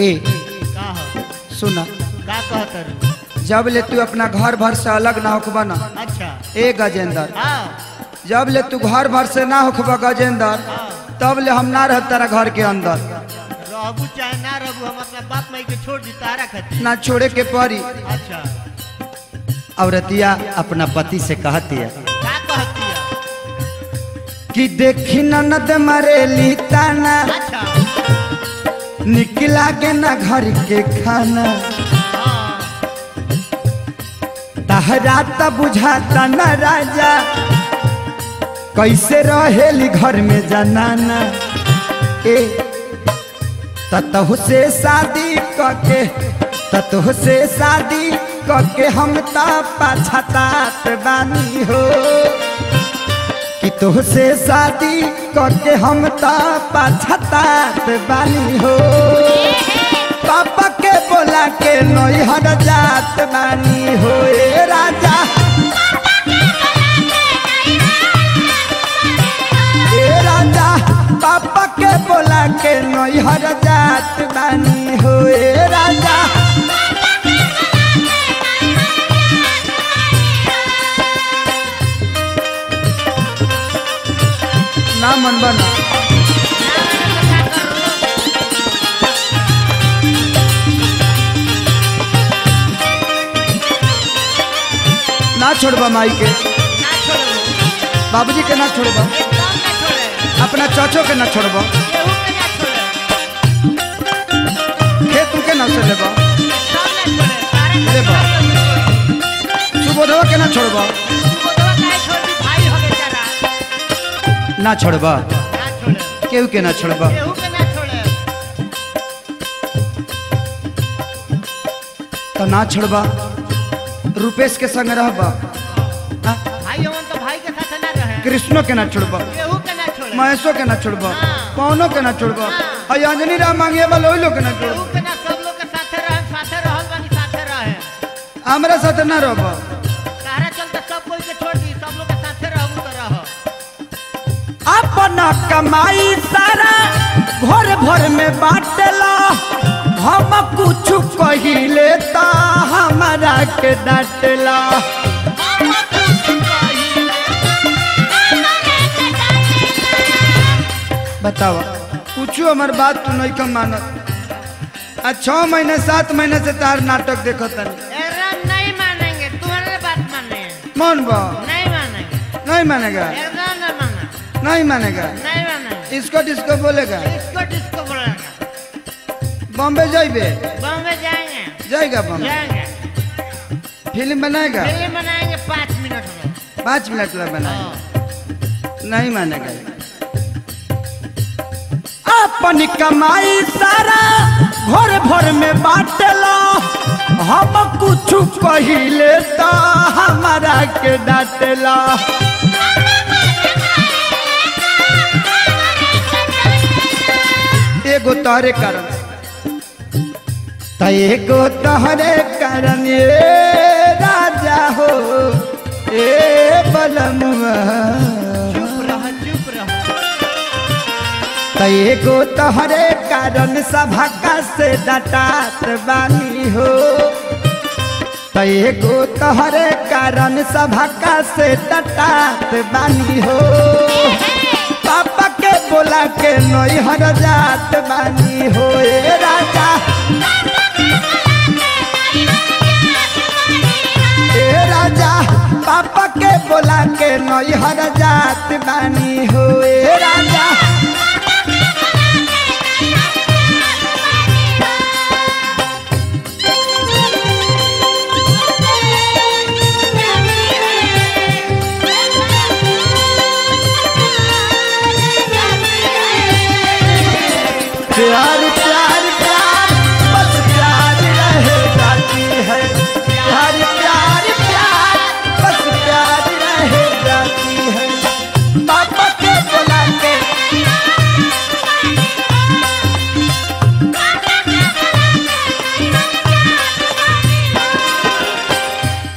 ए सुना का कहतर जब ले तू अपना घर भर से अलग ना होख बना। अच्छा ए गजेंद्र जब ले तू घर भर से ना होख गजेंद्र तब ले हम ना रह तेरा घर के अंदर रहू चाहे ना रहू हम अपना बाप माई के छोड़ दी तारा खातिर ना छोड़े के परी। अच्छा औरतिया अपना पति से कहती है कि देखी ननद मरेली ताना निकला के ना घर के खाना तहराता बुझाता न राजा कैसे रहेली घर में जनाना। ए ततहु से शादी करके हम ता पछतात बानी हो कि तुहसे शादी करके हम तो पछतात बानी हो पापा के बोला के नैहर जात बानी हो। ए राजा पापा के बोला के नैहर जात बानी हो। ए राजा मन बना ना छोड़बा माई के बाबूजी के ना छोड़बा अपना चाचो के ना छोड़बा खेत के ना छोड़बा सुबोधवा के ना छोड़बा ना छोड़बा केहू के ना छोड़बा। तो ना छोड़बा रुपेश के संग रहबा कृष्णो के ना छोड़बा महेशो के ना छोड़बा पवनो के ना छोड़बा अंजनी राम मांगे वाला ओई लोग के ना छोड़बा हमरा साथ ना रहबा अपना कमाई सारा घर भर में बाटला हम कुछ कही लेता हमारा के डाटला बतावा कुछ हमार बात तू नहीं कम मानत। अच्छा 6 महीने 7 महीने से तार नाटक देखता नहीं मानेंगे तुम्हारे बात माने मानबा नहीं मानेगा नहीं मानेगा। इसको डिस्को बोलेगा बॉम्बे जाइए जाएगा बॉम्बे फिल्म बनाएगा 5 मिनट में बनाएगा नहीं मानेगा। अपनी कमाई सारा घर भर में बाटला हम कुछ कही लेता हमारा के डाटला एगो तोहरे कारण एगो तोहरे कारण ये राजा हो। ए बलमुआ चुप रह एगो तोहरे कारण सभा से डटात बानी हो एगो तोहरे कारण सभा से डटात बानी हो पापा के बोला के नैहर जात बानी हो। ए राजा पापा के बोला के नैहर जात बानी हो। ए राजा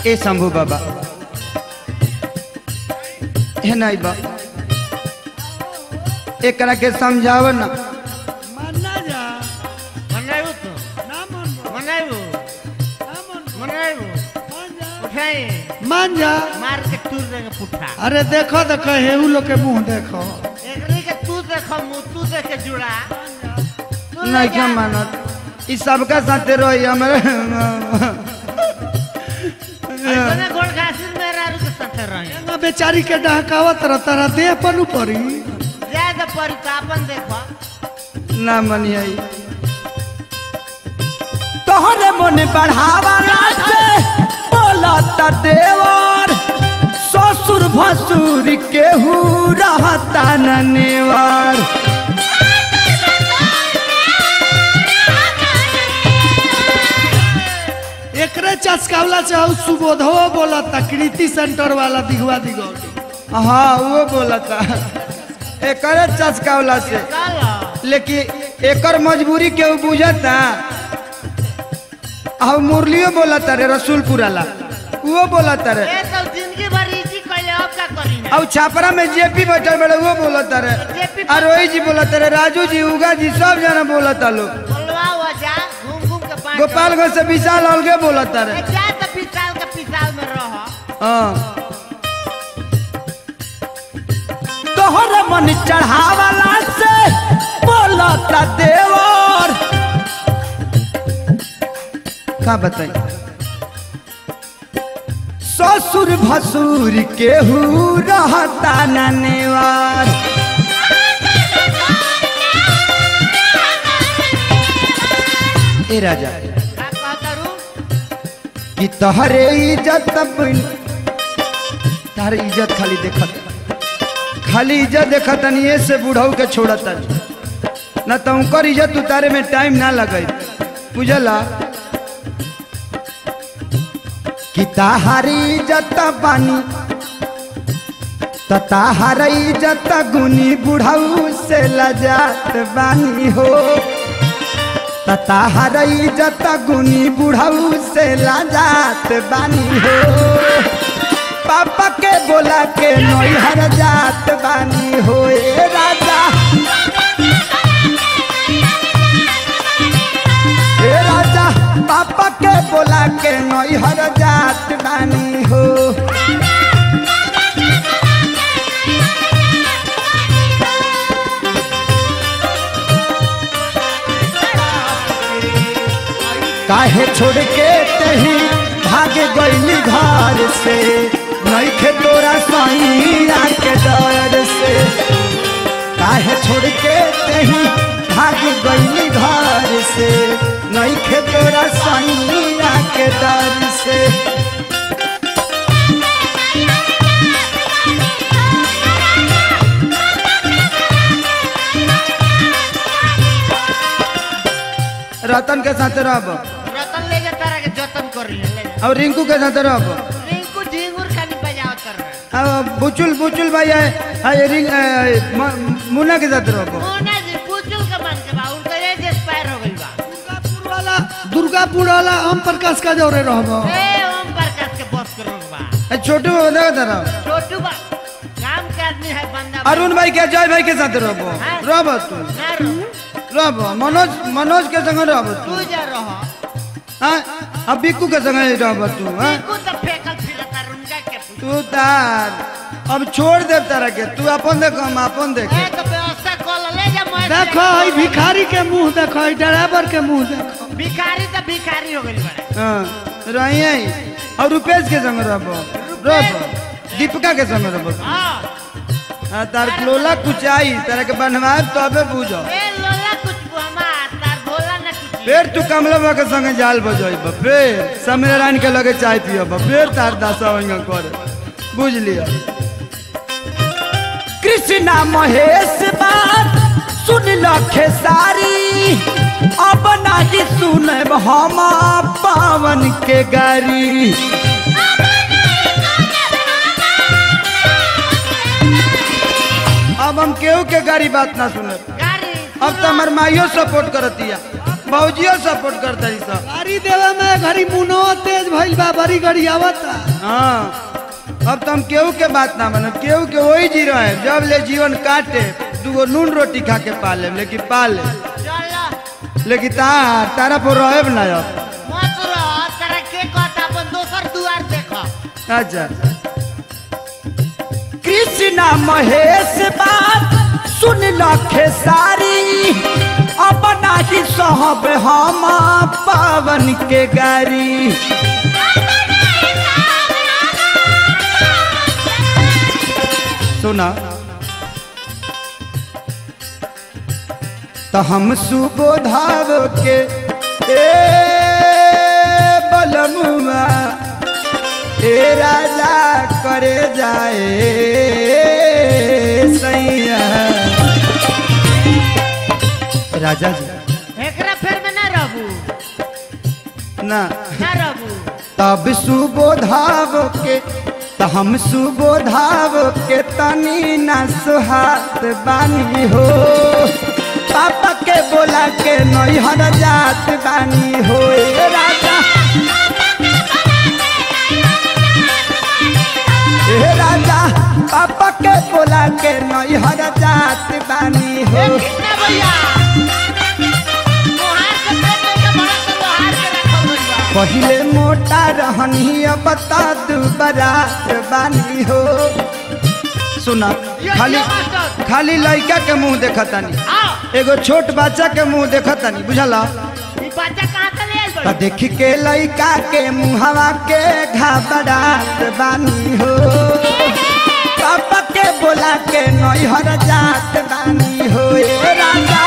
ए शंभू बाबा है नहीं बा एक के समझाव ना मना जा गांजा मार के टूर देंगे पुट्ठा। अरे देखो देखो हेऊ लोग के मुंह देखो एकरी के तू देखो मुंह तू देखे जुड़ा नहीं क्या मानत इस सबका साथ रही हमरे इतने गोल घासिल में रारू के साथ रही ना बेचारी के डहकावत रहता रहते अपन ऊपरी ज्यादा पर तापन देखो ना मनिया तोहरे मन बढ़ावा रास्ते बोला ता देवर ससुर भसुर केहू रहता न नेवर एकरे चस्कावला से सुबोधो बोला ता कृति सेंटर वाला दिखवा दिगो हाँ वो बोला था एकरे चस्कावला से लेकिन एकर मजबूरी केहू बुझता अब मुरलियो बोला तारे रसूलपुरा ला वो बोला तारे जिंदगी भर इसी कइले अब का करी अब छापरा में जेपी बैठल बड़े वो बोला तारे अरोही जी बोला तारे राजू जी उगा जी सब जाना बोला ता लोग घूम घूम के गोपालगंज से विशाल अलगे बोला तारे क्या तो विशाल के विशाल में रह तोहरा मन चढ़ावला से बोला ता देवर का बताई ससुर भसुर केहू रहता न नेवार ए राजा कि तोहरे इज्जत तोहरे इज्जत खाली इज्जत देखत नहीं से बुढ़ऊ के छोड़ता न तो उनकर इज्जत उतारे में टाइम ना लगे बुझला ताहारी जत बानी ताहारी जत गुनी बुढ़ऊ से लजात बानी हो ताहारी जत गुनी बुढ़ऊ से लजात बानी हो पापा के बोला के नोहर जात बानी हो ए राजा पापा के बोला के नोहर जात बानी हो काहे छोड़ के तही भाग गईली घर से नइखे तोरा सैया के डर से काहे छोड़ के तही भाग गईली घर से नहीं खेतोरा सैया के डर से रतन के साथ रह रतन ले जाता रह के जतन कर ले और रिंकू के साथ रह रिंकू झिंगुर खाली बजाओ कर अब बुचुल बुचुल भाई है रिंग मुन्ना के साथ रह मुन्ना जी बुचुल का मन के बा उनका ये एक्सपायर हो गई बा दुर्गापुर वाला ओम प्रकाश का जोरे रहबो ए ओम प्रकाश के बस करबा ए छोटू बता दरा छोटू बा काम के आदमी है बंदा अरुण भाई के जय भाई के साथ रहबो रहबो तू रहबो मनोज मनोज के संग रहबो तू जा रह हां अब बिकू के संग रहबो तू हां बिकू त फेकल फिरता रुनका के तू तार अब छोड़ दे तारा के तू अपन देख हम अपन देख ए तो व्यवस्था कॉल ले जा मैं देखो ई भिखारी के मुंह देखो ई ड्राइवर के मुंह देखो भिखारी तो भिखारी हो गई हां रहिए और रुपेश के संग रहबो रहबो दीपिका के संग रहबो हां हां तार लोला कुछ आई तेरे के बनवाए तबे बुझो ए लोला कुछ हमार तार भोला न की फिर तू कमलवा के संग जाल बजइब फिर समरायन के लगे चाय पियब फिर तार दासा होइंग कर बुझ लियो कृष्णा महेश बात सुन लो खेसारी अब नहीं सुनब हम पावन के गारी अब हम केहू के गारी बात ना सुनब अब तो हमार माइयो सपोर्ट करतिया बाबूजियो सपोर्ट करता सब गारी देवा में घड़ी मुनो तेज भइल बा बड़ी गाड़ी आवता हां अब तो हम केहू के बात ना मानब केहू के वही जी रहे जब ले जीवन काटे दूगो नून रोटी खा के पाले लेकिन पाले लेकिन तारा पर रहब ना मत रह तारा के कहत अपन दोसर दुआर देखो कृष्णा महेश बात सुन लखे सारी, अब नहीं सहब हम पावन के गारी। सुना तो हम सुबोधाव के ए बलमुआ ए राजा करे जाए सैया। राजा जी एकरा फेर में ना रहू ना रहू। तब सुबोधाव के तो हम सुबोधाव के तनी ना सुहात बानी हो, पापा के बोला के नैहर जात बानी हो। राजा हे राजा पापा के बोला के नैहर जात बानी हो। पहले मोटा रहनी अब तू बरात बानी हो। सुना खाली खाली लड़का के मुंह देखा तानी, एगो छोट बच्चा के मुंह देखा तानी, बुझला तो देखी के लड़का के मुँहवा के घबरात बानी हो, पापा के बोला के नैहर जात बानी हो। ए राजा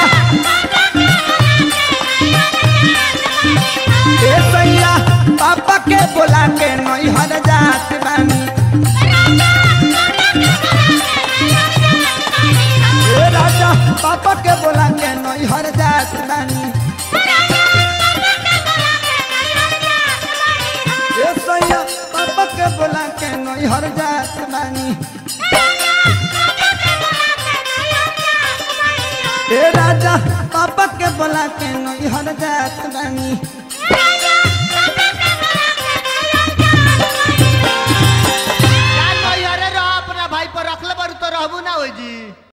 ए सैया पापा के बोला के नैहर जात बानी। पापा के बोला के नैहर जात बानी। ए सैया पापा के बोला के नैहर जात बानी। ए राजा पापा के बोला के नैहर जात बानी। नैहर रह अपना भाई पर रखले बरू तो रहबू ना हो जी।